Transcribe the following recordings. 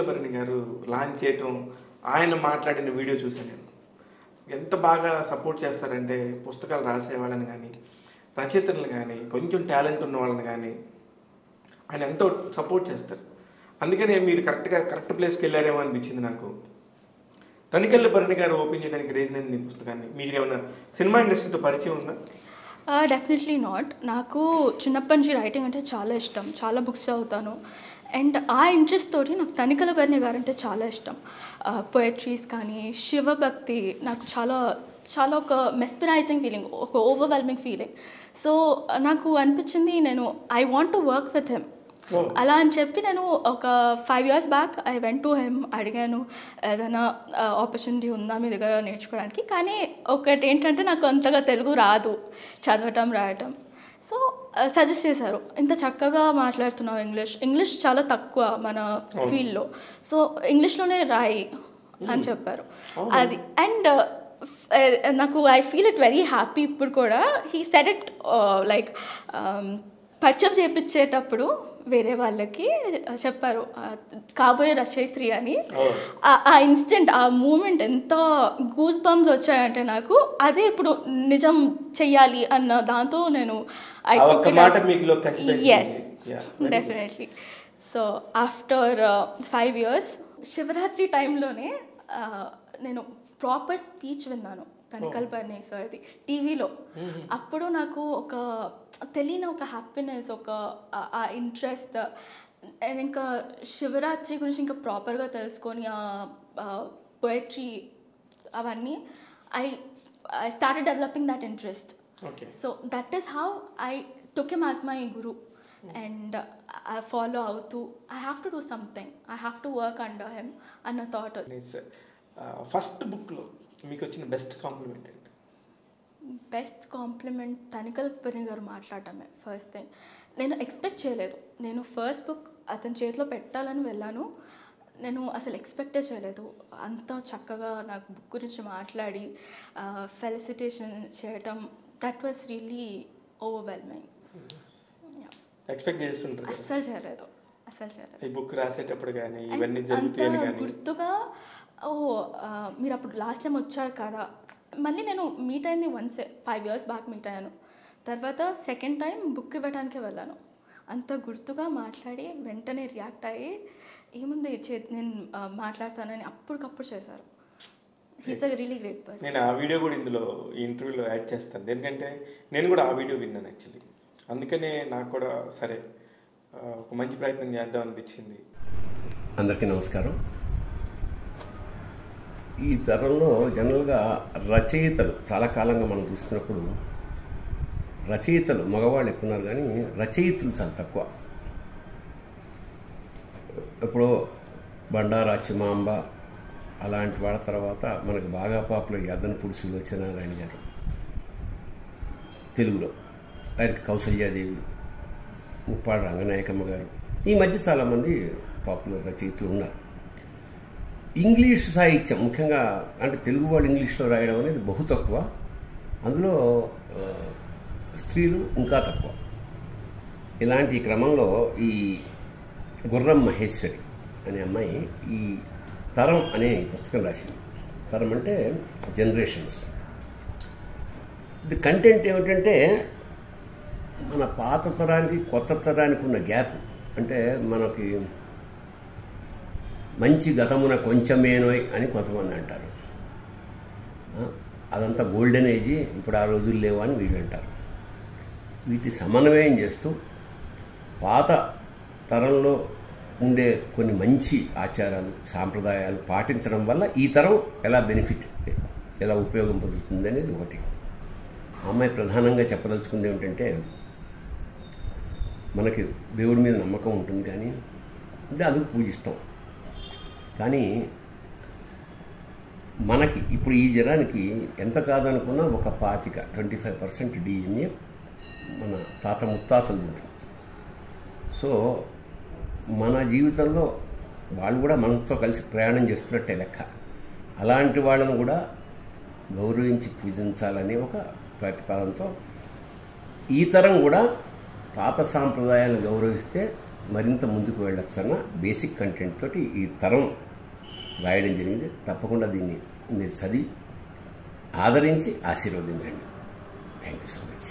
తానికెళ్ళ Bharani garu launch చేయటం, ఆయన మాట్లాడిన వీడియో చూశాను నేను. ఎంత బాగా సపోర్ట్ చేస్తారంటే పుస్తకాలు రాసేవాళ్ళని కానీ, రచయితలను కానీ, కొంచెం టాలెంట్ ఉన్న వాళ్ళని కానీ ఆయన ఎంతో సపోర్ట్ చేస్తారు. అందుకనే మీరు కరెక్ట్ ప్లేస్కి వెళ్ళారేమో అనిపించింది నాకు. తనికెళ్ళ భరణి గారు ఓపెన్ చేయడానికి రీజన్ ఏంది ఈ పుస్తకాన్ని? మీరు ఏమైనా సినిమా ఇండస్ట్రీతో పరిచయం ఉందా? Definitely not. నాకు చిన్నప్పటి నుంచి రైటింగ్ అంటే చాలా ఇష్టం, చాలా బుక్స్ చదువుతాను. అండ్ ఆ ఇంట్రెస్ట్ తోటి నాకు తనికెళ్ళ భరణి గారు అంటే చాలా ఇష్టం. పోయట్రీస్ కానీ, శివభక్తి నాకు చాలా చాలా ఒక మెస్పరైజింగ్ ఫీలింగ్, ఒక ఓవర్వెల్మింగ్ ఫీలింగ్. సో నాకు అనిపించింది నేను I want to work with him. అలా అని చెప్పి నేను ఒక 5 years back I went to him, అడిగాను ఏదైనా ఆపర్చునిటీ ఉందా మీ దగ్గర నేర్చుకోవడానికి. కానీ ఒకటి ఏంటంటే నాకు అంతగా తెలుగు రాదు చదవటం రాయటం. సో సజెస్ట్ చేశారు, ఇంత చక్కగా మాట్లాడుతున్నావు ఇంగ్లీష్ చాలా తక్కువ మన ఫీల్డ్లో, సో ఇంగ్లీష్లోనే రాయి అని చెప్పారు. అది అండ్ నాకు I feel it very happy. ఇప్పుడు కూడా హీ సెడ్ ఇట్ లైక్ పరిచయం చేయించేటప్పుడు వేరే వాళ్ళకి చెప్పారు కాబోయే రచయిత్రి అని. ఆ ఇన్స్టెంట్, ఆ మూమెంట్ ఎంత గూస్ బంప్స్ వచ్చాయంటే నాకు. అదే ఇప్పుడు నిజం చెయ్యాలి అన్న దాంతో నేను yes definitely. So after 5 years Shivaratri టైంలోనే నేను ప్రాపర్ స్పీచ్ విన్నాను తనికెళ్ళ భరణి సార్ది టీవీలో. అప్పుడు నాకు ఒక తెలియని ఒక హ్యాపీనెస్, ఒక ఆ ఇంట్రెస్ట్. నేను ఇంకా శివరాత్రి గురించి ఇంకా ప్రాపర్గా తెలుసుకొని ఆ పోయట్రీ అవన్నీ I started developing that interest. So that is how I took him as my guru and I follow అవుతూ I have to do something, I have to work under him అన్న థాట్. ఫస్ట్ బుక్లో మీకు వచ్చిన best compliment ఏంటి? Best compliment Tanikella Bharani garu మాట్లాడటమే first thing. నేను expect చేయలేదు. నేను ఫస్ట్ బుక్ అతని చేతిలో పెట్టాలని వెళ్ళాను, నేను అసలు ఎక్స్పెక్టే చేయలేదు. అంతా చక్కగా నాకు బుక్ గురించి మాట్లాడి ఫెలిసిటేషన్ చేయటం, that was really overwhelming. Expect చేస్తుంటారు, అస్సలు చేయలేదు. ఈ బుక్ రాసేటప్పుడు కానీ ఇవన్నీ జరుగుతాయని కానీ గుర్తుగా ఓ మీరు అప్పుడు లాస్ట్ టైం వచ్చారు కదా. మళ్ళీ నేను మీట్ అయింది వన్సే 5 years బ్యాక్ మీట్ అయ్యాను. తర్వాత సెకండ్ టైం బుక్ ఇవ్వడానికి వెళ్ళాను. అంత గుర్తుగా మాట్లాడి వెంటనే రియాక్ట్ అయ్యి ఏముంది నేను మాట్లాడతానని అప్పటికప్పుడు చేశారు. He's a really great person. నేను ఆ వీడియో కూడా ఇందులో ఈ ఇంటర్వ్యూలో యాడ్ చేస్తాను, ఎందుకంటే నేను కూడా ఆ వీడియో విన్నాను యాక్చువల్లీ. అందుకనే నాకు కూడా సరే ఒక మంచి ప్రయత్నం చేద్దాం అనిపించింది. అందరికీ నమస్కారం. ఈ తరంలో జనరల్గా రచయితలు చాలా కాలంగా మనం చూస్తున్నప్పుడు రచయితలు మగవాళ్ళు ఎక్కువ ఉన్నారు, కానీ రచయితలు చాలా తక్కువ. ఇప్పుడు బండారాచమాంబ అలాంటి వాళ్ళ తర్వాత మనకు బాగా పాపులర్ అదనపూడి శివ చన్న నారాయణ గారు తెలుగులో, ఆయనకి కౌసల్యాదేవి ముప్పాడు, రంగనాయకమ్మ గారు, ఈ మధ్య చాలామంది పాపులర్ రచయితలు ఉన్నారు. ఇంగ్లీష్ సాహిత్యం ముఖ్యంగా అంటే తెలుగు వాళ్ళు ఇంగ్లీష్లో రాయడం అనేది బహు తక్కువ. అందులో స్త్రీలు ఇంకా తక్కువ. ఇలాంటి క్రమంలో ఈ గుర్రం మహేశ్వరి అనే అమ్మాయి ఈ తరం అనే పుస్తకం రాసింది. తరం అంటే జనరేషన్స్. ది కంటెంట్ ఏమిటంటే మన పాత తరానికి కొత్త తరానికి ఉన్న గ్యాప్. అంటే మనకి మంచి గతమున కొంచెమేనోయ్ అని కొంతమంది అంటారు, అదంతా గోల్డెన్ ఏజీ ఇప్పుడు ఆ రోజులు లేవు అని వీళ్ళు అంటారు. వీటి సమన్వయం చేస్తూ పాత తరంలో ఉండే కొన్ని మంచి ఆచారాలు సాంప్రదాయాలు పాటించడం వల్ల ఈ తరం ఎలా బెనిఫిట్ ఎలా ఉపయోగం పొందుతుంది అనేది ఒకటి. అమ్మాయి ప్రధానంగా చెప్పదలుచుకుంది ఏమిటంటే మనకి దేవుడి మీద నమ్మకం ఉంటుంది, కానీ అంటే అది పూజిస్తాం. కానీ మనకి ఇప్పుడు ఈ జనానికి ఎంత కాదనుకున్నా ఒక 25% DNA మన తాత ముత్తాతలు ఉంటారు. సో మన జీవితంలో వాళ్ళు కూడా మనతో కలిసి ప్రయాణం చేస్తున్నట్టే లెక్క. అలాంటి వాళ్ళను కూడా గౌరవించి పూజించాలనే ఒక ప్రతిపాదనతో ఈ తరం కూడా పాత సాంప్రదాయాలను గౌరవిస్తే మరింత ముందుకు వెళ్ళొచ్చన్న బేసిక్ కంటెంట్ తోటి ఈ తరం రాయడం జరిగింది. తప్పకుండా దీన్ని మీరు చదివి ఆదరించి ఆశీర్వదించండి. Thank you so much.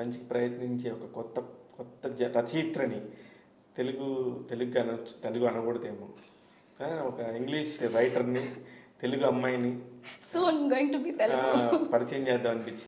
మంచి ప్రయత్నించి ఒక కొత్త రచయిత్రని తెలుగు అనకూడదేమో, ఒక ఇంగ్లీష్ రైటర్ని, తెలుగు అమ్మాయిని పరిచయం చేద్దాం అనిపించింది.